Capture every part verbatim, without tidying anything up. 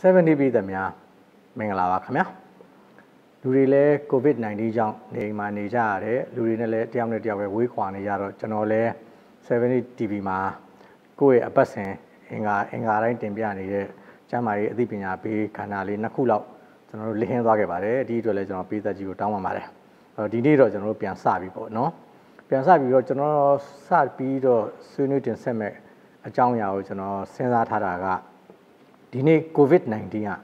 เจ็ดสิบ ปีแต่เมียเมื่อไหร่วะครับเมียดูดีเลยโควิดสิบเก้า จังในมาในจ้าเร่ดูดีนั่นเลยที่เราเนี่ยที่เราไปวิ่งขวานในจ้าเราจะนอนเลยเจ็ดสิบ ทีวีมากูเออพัศน์เองอ่ะเองอะไรที่เป็นอย่างนี้เลยจะมาอีกที่เป็นอย่างพี่ขนาดเลยนักขู่เราจะนอนเลี้ยงตัวกันไปเลยดีด้วยเลยจะนอนพี่ตาจิ๋วตั้งมามาเลยดีดีเราจะนอนเปลี่ยนสายไปก่อนเนาะเปลี่ยนสายไปเราจะนอนสายไปเราซื้อหนึ่งถึงเส้นเมฆอาจารย์ยาวจะนอนเส้นสายทาราก้าทีนี้โควิดสิบเก้า อ่ะ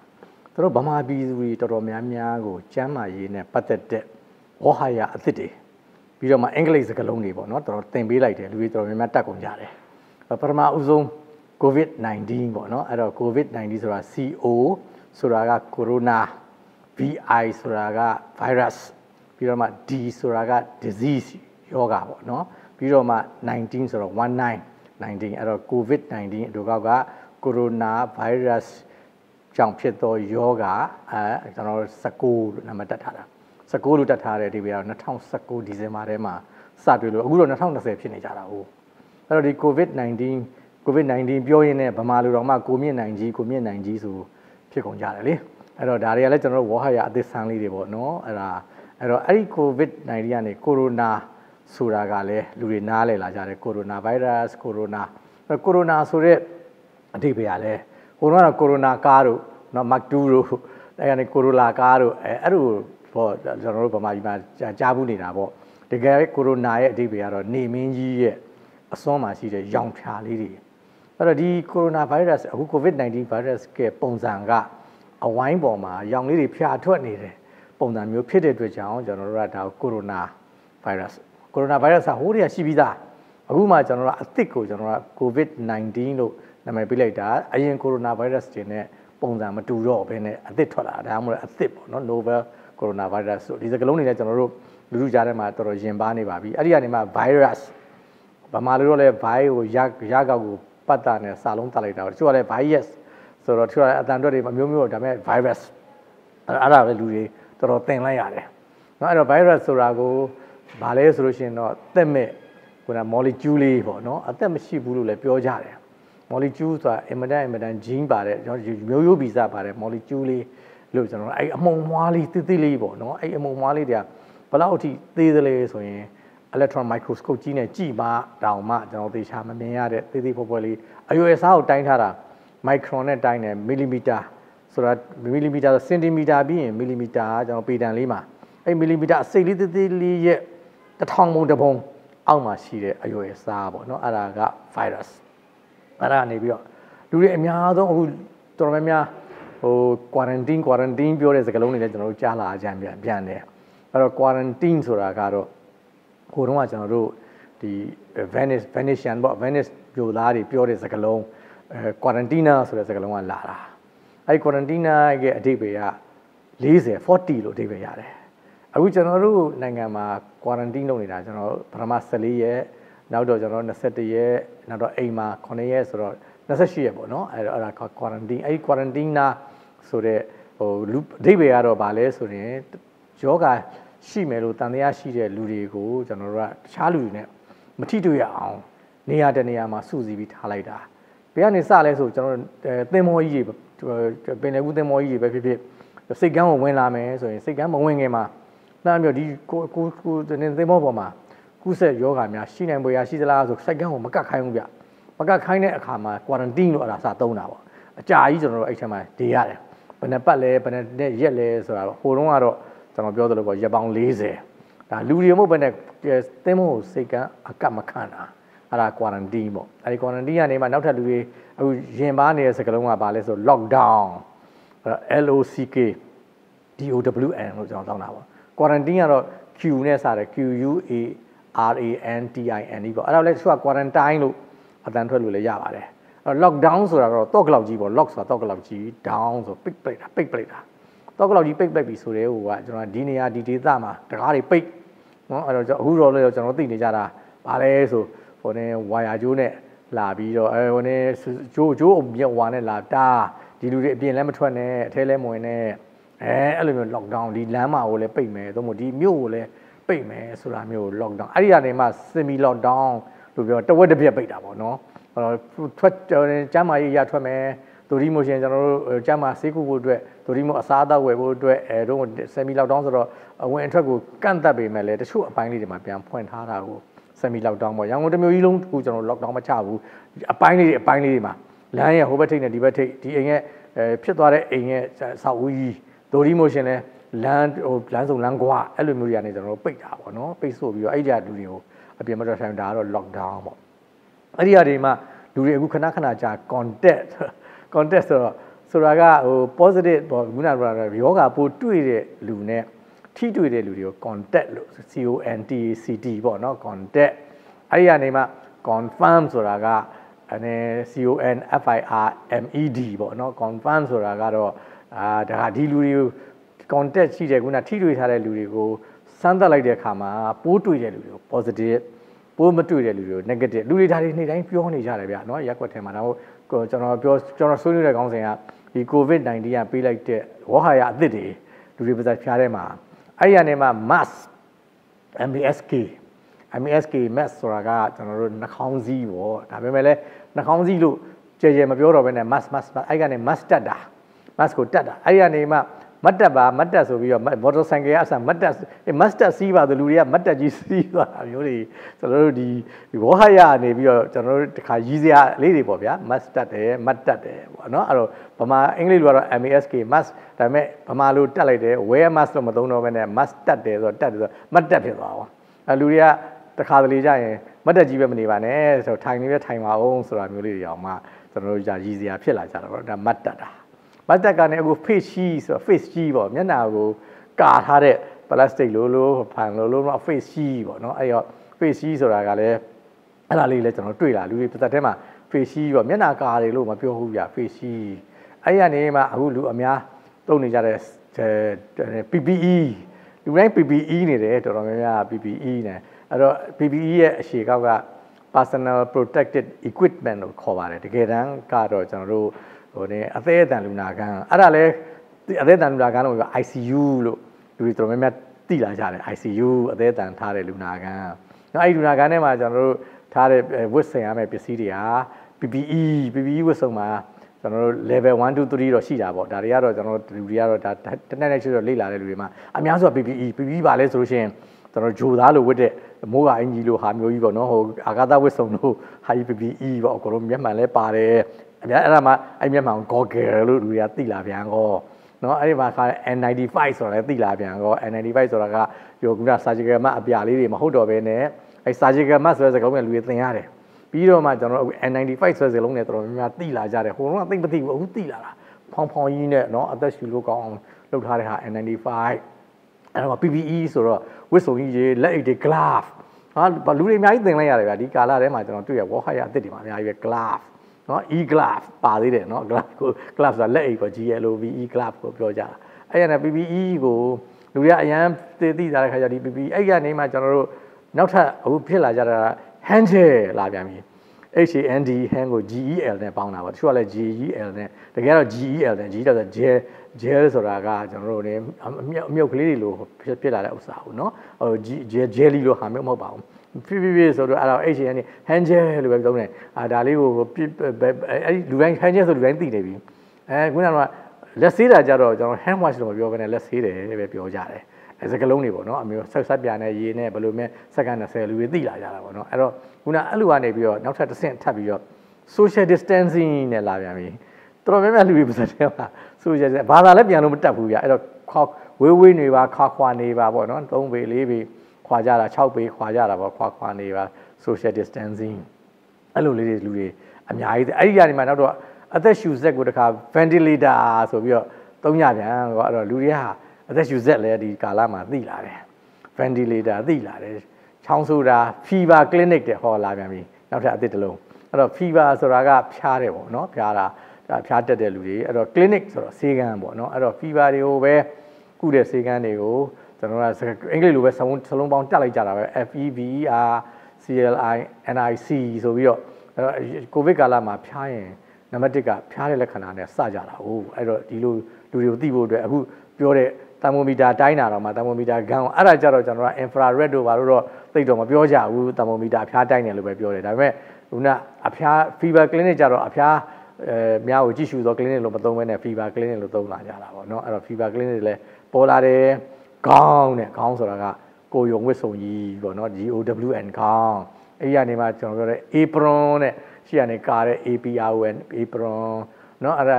ตอนบ่มาบีดูดีตอนเมียเมียกูจะมาอีกเนี่ยปัจจุบันว่าหายอัดติดพี่เรามาอังกฤษก็ลงดีบ่เนาะตอนเต็มบีไลท์เลยดูดีตอนเมียมาตะกุญแจเลยพอมาอุจงCOVID สิบเก้า บ่เนาะအဲ့တော့ COVID สิบเก้า ဆိုတာ ซี โอ ဆိုတာက Corona วี ไอ ဆိုတာက Virus ပြီးတော့မှ D ဆိုတာက Disease ရောဂါပေါ့เนาะပြီးတော့မှสิบเก้าဆိုတော့สิบเก้า สิบเก้าအဲ့တော့ COVID สิบเก้า တို့ကောက်က Corona Virus ကြောင့်ဖြစ်သောရောဂါအဲကျွန်တော်สิบเก้าလို့နာမည်တက်ထားတာสิบเก้าလို့တက်ထားတဲ့ဒီပြတော့สองพันสิบเก้าဒီဇင်ဘာထဲမှာစတွေ့လို့အခုတော့สองพันยี่สิบဖြစ်နေကြတာဟုတ်အဲ့တော့ဒီ COVID สิบเก้าโควิดสิบเก้า ပြောရင်လည်းဗမာလူတော်မှကိုမြင့်နိုင်ကြီးကိုမြင့်နိုင်ကြီးဆိုဖြစ်ကုန်ကြတယ်လေအဲ့တော့ဒါတွေကလည်းကျွန်တော်တို့ဝါဟာရအသစ်ဆန်းလေးတွေပေါ့နော်အဲ့ဒါအဲ့တော့အဲ့ဒီ COVID สิบเก้า ကနေ Corona ဆိုတာကလည်းလူတွေနားလည်လာကြတယ် Corona Virus Corona အဲ့ Corona ဆိုတဲ့အဓိပ္ပာယ်ကလည်းဟိုကတော့ Corona ကားတို့နော် Mark ทู တို့အဲ့ကနေ Corolla ကားတို့အဲ့အဲ့လိုပေါ့ကျွန်တော်တို့ဗမာပြည်မှာကြားဘူးနေတာပေါ့တကယ် Corona ရဲ့အဓိပ္ပာယ်ကတော့နေမင်းကြီးရဲ့အစွမ်းမှာရှိတဲ့ရောင်ဖြာလေးတွေအဲ့တော့ဒီ Corona Virus အခု COVID สิบเก้า Virus ကပုံစံကအဝိုင်းပေါ်မှာရောင်လေးတွေဖြာထွက်နေတဲ့ပုံစံမျိုးဖြစ်တဲ့အတွက်ကြောင့်ကျွန်တော်တို့ကဒါ Corona Virus Corona Virus ဟိုးတွေကရှိပြီးသားအခုမှကျွန်တော်တို့အသစ်ကိုကျွန်တော်က COVID สิบเก้า လို့နာမည်ပေးလိုက်တာအရင် Corona Virus တွေနဲ့ပုံစံမတူတော့ဘဲနဲ့အသစ်ထွက်လာတာဒါမှမဟုတ်အသစ်ပေါ့နော် Novel Corona Virus ဆိုဒီစကားလုံးတွေနဲ့ကျွန်တော်တို့လူလူကြားထဲမှာတော်တော်ရင်ပါနေပါပြီအဲ့ဒီကနေမှ Virus ဗမာလိုတော့လဲ Virus ကိုရရကောက်ကိုปัตตาเนี่ยสาลงตัดเลยดาวช่วยอะไรไวรัสส่วนเราช่วยอะไรอันนั้นด้วยดิมันมีมีแต่ไม่ไวรัสอะไรแบบนี้ตัวเราเต็งไรอย่างเนี้ยเนาะไอ้ไวรัสส่วนเราก็บาลีสุรุชินเนาะเต็มเมกุน่ะโมเลกุลเลยพอเนาะเต็มไม่ใช่บุรุษเลยเปลี่ยนใจเลยโมเลกุลตัวเอ็มได้เอ็มได้จีนไปเลยย้อนย้อนยุบิซาไปเลยโมเลกุลเลยเรื่องจังเนาะไอ้มงมาลีติติเลยพอเนาะไอ้มงมาลีเดียพอเราที่ติติเลยส่วนเองอิเล็กตรอนไมโครสโคปจีเนี่ยจี้มาดาวมาကျွန်တော်သိချာမမြင်ရတဲ့သေးသေးပေါ်ပေါ်လေးအရွယ်အစားကိုတိုင်းထားတာမိုက်ခရွန်နဲ့တိုင်းတယ်မီလီမီတာဆိုတာမီလီမီတာဆိုစင်တီမီတာပြီးရင်မီလီမီတာကျွန်တော်ပေတန်လေးမှာအဲ့မီလီမီတာအစိတ်လေးသေးသေးလေးရဲ့တစ်ထောင်ပုံတစ်ပုံအောက်မှာရှိတဲ့အရွယ်အစားပေါ့နော်အဲ့ဒါက virus အဲ့ဒါနေပြီးတော့လူတွေအများဆုံးအခုတော်တော်များများဟို quarantine quarantine ပြောတဲ့စကားလုံးတွေလည်းကျွန်တော်တို့ကြားလာကြပြန်ပြန်တယ်အဲ့တော့ quarantine ဆိုတာကတော့ကိုတော့ကျွန်တော်တို့ဒီ Venice Venetian ပေါ့ Venice မြို့သားတွေပြောတဲ့စကားလုံးအဲ Quarantine ဆိုတဲ့စကားလုံးကလာတာအဲဒီ Quarantine ရဲ့အဓိပ္ပာယ်ကสี่สิบ สี่สิบလို့အဓိပ္ပာယ်ရတယ်အခုကျွန်တော်တို့နိုင်ငံမှာ Quarantine လုပ်နေတာကျွန်တော်ပထမสิบสี่ရက်နောက်တော့ကျွန်တော်ยี่สิบเอ็ดရက်နောက်တော့အိမ်မှာแปดရက်ဆိုတော့ยี่สิบแปดရက်ပေါ့နော်အဲအဲ့ဒါ Quarantine အဲဒီ Quarantine ဆိုတဲ့ဟိုအဓိပ္ပာယ်ကတော့ဗာလဲဆိုရင်ယောဂါရှိမယ်လို့တန်တရားရှိတဲ့လူတွေကိုကျွန်တော်တို့ကတခြားလူတွေနဲ့မထိတွေ့ရအောင်နေရာတနေရာမှာစုစည်းပြီးထားလိုက်တာဘယ်ကနေစလဲဆိုကျွန်တော်တို့သင်္ဘောကြီးတွေပင်လယ်ကူးသင်္ဘောကြီးတွေပဲဖြစ်ဖြစ်စိတ်ကမ်းကိုဝင်လာမယ်ဆိုရင်စိတ်ကမ်းမဝင်ခင်မှာနောက်မျိုးဒီကိုကိုကိုသင်္ဘောပေါ်မှာကူးဆက်ယောဂါများရှိနိုင်ပေါ်ရရှိသလားဆိုစိတ်ကမ်းကိုမကတ်ခိုင်းဘူးဗျမကတ်ခိုင်းတဲ့အခါမှာ quarantine လို့အဲ့ဒါစသုံးတာပေါ့အကြာကြီးကျွန်တော်တို့အဲ့ထဲမှာနေရတယ်ဘယ်နှပတ်လဲဘယ်နှရက်လဲဆိုတာဟိုတုန်းကတော့ကျွန်တော်ပြောသလိုပေါ့ရပောင်สี่สิบဒါလူတွေမဟုတ်ဘဲနဲ့သင်းမို့စိတ်ကအကတ်မခံတာအဲ့ဒါ quarantine ပေါ့အဲ့ဒီ quarantine ကနေမှနောက်ထပ်လူတွေအခုရင်ပါနေတဲ့စကားလုံးကဘာလဲဆို lockdown အဲ့တော့ L O C K D O W N လို့ကျွန်တော်တောင်းတာပေါ့ quarantine ကတော့ Q နဲ့စတယ် Q U A R A N T I N E ပေါ့အဲ့ဒါလည်းသူက quarantine လို့အတန်ထွက်လို့လည်းရပါတယ်အဲ့တော့ lockdown ဆိုတာကတော့တော့ကလောက်ကြီးပေါ့ lock ဆိုတာတော့ကလောက်ကြီး down ဆိုပိတ်ပလိုက်တာပိတ်ပလိုက်တာတော့ကလောက်ကြီးပိတ်ပလိုက်ပြီဆိုတဲ့ဟိုကကျွန်တော်ဒီနေရာဒီဒေသမှာတကားတွေပိတ်နော်အဲ့တော့အခုတော့လည်းကျွန်တော်သိနေကြတာဗာလဲဆိုဟိုနေဝါယာကျိုးနဲ့လာပြီးတော့အဲဟိုနေကျိုးကျိုးမြဝါနဲ့လာတာဒီလူတွေအပြင်လည်းမထွက်နဲ့အထဲလည်းမဝင်နဲ့အဲအဲ့လိုမျိုး lockdown ဒီလမ်းမှာကိုလည်းပိတ်မယ်သို့မဟုတ်ဒီမြို့ကိုလည်းပိတ်မယ်ဆိုတာမျိုး lockdown အဲ့ဒီကနေမှ semi lockdown လို့ပြောတဝက်တစ်ပြက်ပိတ်တာပေါ့နော်အဲ့တော့ထွက်ကျမ်းမာရေးရထွက်မယ် ตัวริโมเชนจังเราจะมาเสกูบุตรด้วยตัวริโมอาซาดาเวบุตรด้วยเออตรงเซมิลาวดองสระเอาเงินทั้งกูกันตาเบย์มาเลยแต่ช่วงไปนี่เดี๋ยวมาพยายามพูดท่าทางกูเซมิลาวดองบอกยังงั้นจะมีวิลุงกูจังเราล็อกดองมาเช้ากูไปนี่เดี๋ยวไปนี่เดี๋ยวมาแล้วเนี่ยหัวประเทศเนี่ยดีประเทศที่เองเนี่ยพิจารณาเองเนี่ยซาอุดีตัวริโมเชนเนี่ยล้านโอ้ล้านสองล้านกว่าไอ้เรื่องมือเรียนเนี่ยจังเราไปด่ากันเนาะไปสู้อยู่ไอ้เดียดูเดียวเอาเปลี่ยนมาจะใช้ด่าเราล็อกดองบอกไอ้เดียเดี๋ยวมาดูเรื่องกูขนาดขนาดจากคอนเทนต์คอนเทนต์สุราก็โอ้ positive บอกมุนาบอกว่าวิวกับผู้ตุยเรื่องเนี่ยที่ตุยเรื่องเดียวคอนเทนต์ C O N T C T บอกเนาะคอนเทนต์ไอ้เดียเดี๋ยวมา confirm สุราก็อันนี้ C O N F I R M E D บอกเนาะ confirm สุราก็เราแต่หาดีรู้เรื่องคอนเทนต์ที่เด็กกูน่ะที่ตุยทาร์เรื่องเดียวกูสันตะไลเดียขามาผู้ตุยเรื่องเดียว positive ผู้มาตุยเรื่องเดียว negative รู้เรื่องทาร์เรื่องนี้ได้พี่คนนี้จะอะไรแบบเนาะอยากว่าเท่ามันเราก็จังเราพี่จังเราส่วนใหญ่ของเสียงที่ โควิด สิบเก้า อ่ะปีไล่เด็กว่าหายอัดดิดูเรื่องภาษาพิเศษมาไอ้ยันเนี่ยมา mask M A S K M A S K mask สุราก็จังเราหน้าข้างซีวะแต่ไม่เลยหน้าข้างซีลูเจเจมาพี่เราเป็นเนี่ย mask mask ไอ้ยันเนี่ย mask จัดด่า mask กูจัดด่าไอ้ยันเนี่ยมามัดจับบ้ามัดจับสูบอยู่มอเตอร์ไซค์ก็อาศัยมัดจับไอ้ mask จัดซีบ้าดูเรื่องมัดจับจีซีบ้าอยู่เลยจังเราดีว่าหายเนี่ยพี่จังเราขายจีเซียเลยดีพอพี่มัดจัดเองมัดจัดเองเนาะอะไรพม่าอังกฤษว่า M A S K mask แต่ไม่พม่าลูกจัดเลยเด้อ wear mask เราไม่ต้องเอาไปเนี่ย mask จัดเด้อจัดเด้อมัดจับเพียงเอาแล้วดูเรื่องแต่ขาดเลยจ้ะมัดจับจีบมันดีบ้าเนี่ยส่วนทางนี้เป็นทางมาองค์ส่วนมีเลยอย่างมาจังเราจะจีเซียเพียงละจ้ะเราเนี่ยมัดจัดมาจากการเนี่ยกูเฟซชีสเฟซชีบอกเนี่ยนะกูกาท่าเด็ดพลาสติกโลโลผ่านโลโลมาเฟซชีบอกเนาะไอ้ยอเฟซชีสุรากันเลยอะไรเลยจังเราด้วยล่ะดูดิแต่ถ้ามาเฟซชีบอกเนี่ยนะกาเลยลูกมาเพียวหูอย่าเฟซชีไอ้ยันนี่มาหูลูกอเมียต้องนี่จะเด็ดเอ่อ พี พี อี ดูแล พี พี อี เนี่ยเด็ดตัวเราเนี่ย พี พี อี เนี่ยแล้ว พี พี อี เนี่ยชื่อเขาก็ personal protective equipment ขอว่าเลยที่เกิดนั้นก็เราจังเราคนนี้อาเซียนต่างลุนาการอะไรเลยอาเซียนต่างลุนาการเราบอก ไอ ซี ยู ลูกดูตรงนี้แม่ตีหลายชาเลย ไอ ซี ยู อาเซียนต่างท่าเรือลุนาการแล้วไอ้ลุนาการเนี่ยมาจากเราท่าเรือวัดเสียงแม่พิเศษอ่ะ พี พี อี พี พี อี วัดส่งมาจากเรา level one two three เราชี้ได้บอกดาริยาเราจากเราดูริยาเราท่านนั้นชื่อเราเลี้ยงหลายเลยมาอามีอาส่วน พี พี อี พี พี อี บาลเลยสุดเช่นจากเราจูดาลูวัดเดะมัวอินจิลูฮามิโออีบอกเนาะอากาศวัดส่งลูกให้ พี พี อี บอกกลุ่มยันมาเลยป่าเลยเดี๋ยวเรามาไอ้เมียมาของกอเกลรู้ดูยาตีลาเพียงก็เนาะไอ้มาค่ะ เอ็น ไนน์ตี้ไฟว์ ส่วนอะไรตีลาเพียงก็ เอ็น ไนน์ตี้ไฟว์ ส่วนอะไรก็โยกุนาซาจิเกะมาอภิญาลีมาหูดอเบเน่ไอ้ซาจิเกะมาส่วนอะไรก็ไม่รู้เรื่องอะไรพี่เรามาจากเรา เอ็น ไนน์ตี้ไฟว์ ส่วนอะไรลงเนี่ยตรงนี้มาตีลาจ้าเลยโหเราตีปฏิบัติหูตีลาละพองพองยีเนี่ยเนาะอัตชิลูกองลูกทาร์เลยค่ะ เอ็น ไนน์ตี้ไฟว์ แล้วมา พี พี อี ส่วนเราวิสุทธิ์ยีและอีกเด็กกราฟฮะรู้เรื่องไม่ได้เลยอะไรแบบนี้การละได้มาจากเราตัวอย่างว่าใครอยากติดมาเนี่ยกราฟเนาะ e graph ป่าดิเนาะ graph ก็ graph ส่วนเล็กกว่า glove e graph ก็เปล่าจ้ะไอ้ยันเนี่ย พี พี อี ก็ดูอย่างไอ้ยันเตะตีจ้าเลยใครจะดี พี พี อี ไอ้ยันนี่มาจากเรานอกจากอุปนิสัยจ้าละ hand ลาบยามี h a n d hand ก็ g e l เนี่ยปองนะว่าช่วยเลย g e l เนี่ยแต่แกเรา g e l เนี่ย g จะ j gel ส่วนอะไรก็จากเราเนี่ยมีมีคลีดีลูกเปล่าเลยอุตส่าห์เนาะเออ g gel ลีลูกหาไม่มาเปล่าพี่พี่พี่ส่วนเราไอ้เช่นนี้แฮนเจอร์หรือแบบตรงนี้ดาริโอพี่แบบไอ้ดูแลแฮนเจอร์ส่วนดูแลตีเนี่ยพี่เอ้คุณนั่นว่าเลสซีราจ้าเราจะเราแฮนด์วอชลงไปเอาไปเนี่ยเลสซีเลยแบบพี่เอาจ้าเลยไอ้สักลงนี่บ่เนาะมีสักสักอย่างเนี่ยยีเนี่ยบลูเมสสักการเนี่ยเซลูเวตีลาจ้าเราบ่เนาะไอ้เราคุณนั่นอันลูกอันเนี่ยพี่เอานอกจากเส้นทับพี่เอาโซเชียลดิสแตนซิ่งเนี่ยลาอย่างนี้ตรงนี้แม่ลูกพี่เป็นอะไรวะโซเชียลภาษาเล็บอย่างนู้นมันจับผู้ใหญ่ไอ้เราข้อเว้ยเว้ยหนีว่าข้อควานหนีว่าบ่เนาะตรงไปเลยพี่ขวาจ้าละเช่าปีขวาจ้าละว่าขวาขวานี่ว่า social distancing อันลูกเลยลูกเลยอันใหญ่แต่ไอ้ยานี่มันเอาตัวอันแต่ชูเซ็กกูจะค่ะ ventilator ส่วนพี่ต้องยาเนี่ยก็อันลูกเลยฮะอันแต่ชูเซ็กเลยดีกาลามาตีลาเลย ventilator ตีลาเลยช่างสูดา fever clinic เดี๋ยวเขาลาแบบนี้แล้วแต่อันติดลงอันนั้น fever ส่วนเราก็พิการเลยบ่เนาะพิการอะพิการเด็ดลูกเลยอันนั้น clinic ส่วนเราเสี่ยงบ่เนาะอันนั้น fever เดี๋ยวเว้ยกูเดี๋ยวเสี่ยงเดี๋ยวจังหวะอังกฤษรู้ไหมสมมติสลงบอลจัดเลยจัดอะไร F E V E R C L I N I C ส่วนพี่ว่าโควิดกาลมาพิการนั่นหมายถึงกับพิการในลักษณะเนี่ยซาจัดแล้วโอ้ไอ้เราดีลูดูดีตีโบด้วยกูพี่ว่าเนี่ยตามมิดาไดน่าเรามาตามมิดาเงาอะไรจัดเราจังหวะอินฟราเรดดูว่าเราติดตัวมาพี่ว่าจ้ากูตามมิดาพิการไดเนี่ยเลยไปพี่ว่าเลยแต่แม้รู้นะพิการฟีเวอร์คลินิกจัดเราพิการ เมียโอ้จีชูตัวคลินิกลงมาตรงไปเนี่ยฟีบาคลินิกลงตรงน่าจะละวะเนาะเราฟีบาคลินิกเลยพอเราเด็กกองเนี่ยกองสุดละก็โกยงไปส่งยีวะเนาะ G O W N กองไอ้ยานี่มาจนก็เลยเอปรอนเนี่ยชื่อเนี่ยการเลย A P R O N เอปรอนเนาะอะไร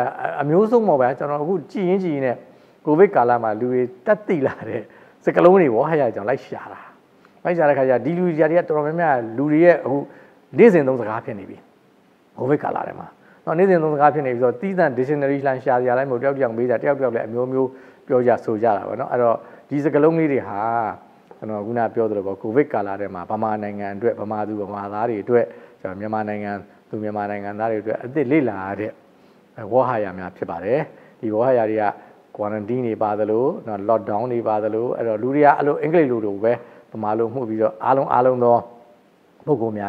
มีอุสุมมาแบบจนเราคู่จีนจีเนี่ยโควิดกาลมาลุยตัดตีละเลยสักครั้งนี้ว่าให้ยาจนไล่ชาละไล่ชาละขยะดีลุยยาเรียตัวเราเนี่ยลุยเนี่ยหูเดือดเส้นตรงสกัดเพี้ยนนี่บีโควิดกาลอะไรมาตอนนี้เรื่องตรงสกัดเพี้ยนนี่บีที่นั่น dictionary ล้านชาติยาอะไรหมดแล้วอย่างบีจัดแล้วอย่างเลยมีมีเปลี่ยนจากสูจาละวะเนาะอะไรที่สักครั้งนี้ดิฮะเนาะกูน่าเปลี่ยนตัวบอกโควิดกาลอะไรมาพม่าในงานด้วยพม่าดูพม่าลาดีด้วยจากเมียนมาในงานดูเมียนมาในงานลาดีด้วยอันนี้ลีลาเดียว่าหายามีอะไรบ้างเลยที่ว่าหายาเรียQuarantine นี่บาดลูนอน lockdown นี่บาดลูเออลูเรียลูอังกฤษลูดูเว้ยพม่าลูมุ่งไปจ่ออารมณ์อารมณ์ตัวพวกกูมีน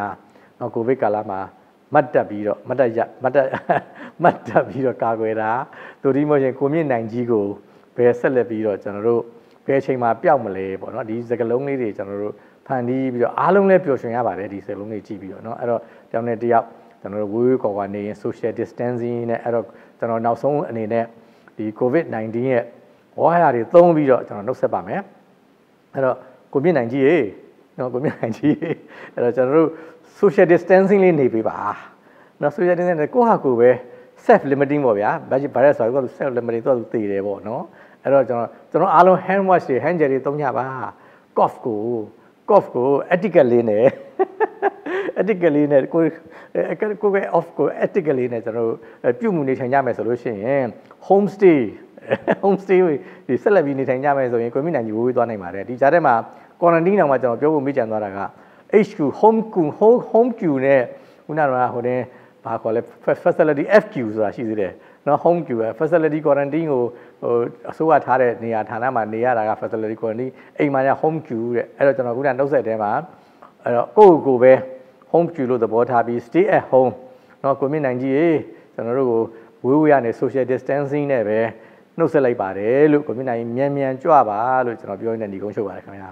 อนโควิดกาลมามัดจับบีรอมัดจับมัดจับมัดจับบีรอกาเกวราตัวที่มันยังคุมยันหนังจีกูเพื่อเสร็จบีรอจันรู้เพื่อเชิงมาเปี้ยวมาเลยบ่เนาะดีสักลงนี่ดีจันรู้ท่านดีบีรออารมณ์เล่เปี้ยวเชิงอะไรแบบดีสักลงนี่จีบีรอเนาะเออจำเนี่ยเดียวจันรู้วุ้ยกว่านี้ social distancing เนี่ยเออจันรู้น่าสงอันนี้เนี่ยดีโควิดสิบเก้า เนี่ยว่าอะไรต้องบีรอจันรู้นึกเสียบ้างไหมเออคุมยันหนังจีเอเนาะคุมยันหนังจีเออจันรู้social distancing เลยนี่พี่บ้าเนาะ social distancing เนี่ยกูหากูเว้ self limiting บ่เว้ยแบบที่บาร์เรสก็ self limiting ตัวตีเลยบ่เนาะเออจังจังอารมณ์ hand wash ดิ hand gel ต้องหยาบ้า cough กู cough กู ethically เนี่ย ethically เนี่ยกูกูก็ off กู ethically เนี่ยจังပြုမှုနေထိုင်ကြမယ်ဆိုလို့ရှိရင် home stay home stay ဒီ self နေထိုင်ကြမယ်ဆိုရင်ကိုယ်မိနိုင်ကြီးဝေးသွားနိုင်ပါတယ်ဒီကြားထဲမှာ quarantine နောက်မှာကျွန်တော်ပြောဖို့မိကြံသွားတာကเอช คิว home กู home home กูเนี่ยคุณน่ารักคนนี้บางคนเลย facility เอฟ คิว สุดาชีสิเดเนาะ home กู facility quarantine กูส่วนท้ายเนี่ยเนี่ยฐานะมันเนี่ยราคา facility quarantine ไอ้มันเนี่ย home กูเนี่ยไอ้เราจะเราคุณน่าต้องเสร็จได้มาไอ้เรากูกูไป home กูรู้แต่พอท้ายไป stay at home เนาะคุณไม่นั่งจีแต่เราดูวิวอย่างเนี่ย social distancing เนี่ยไปนึกเสียเลยป่ะเดี๋ยวลูกคุณไม่นั่งเมียนเมียนจ้าป่ะลูกจะเราไปอยู่ในดีกว่าช่วยอะไรกันนะ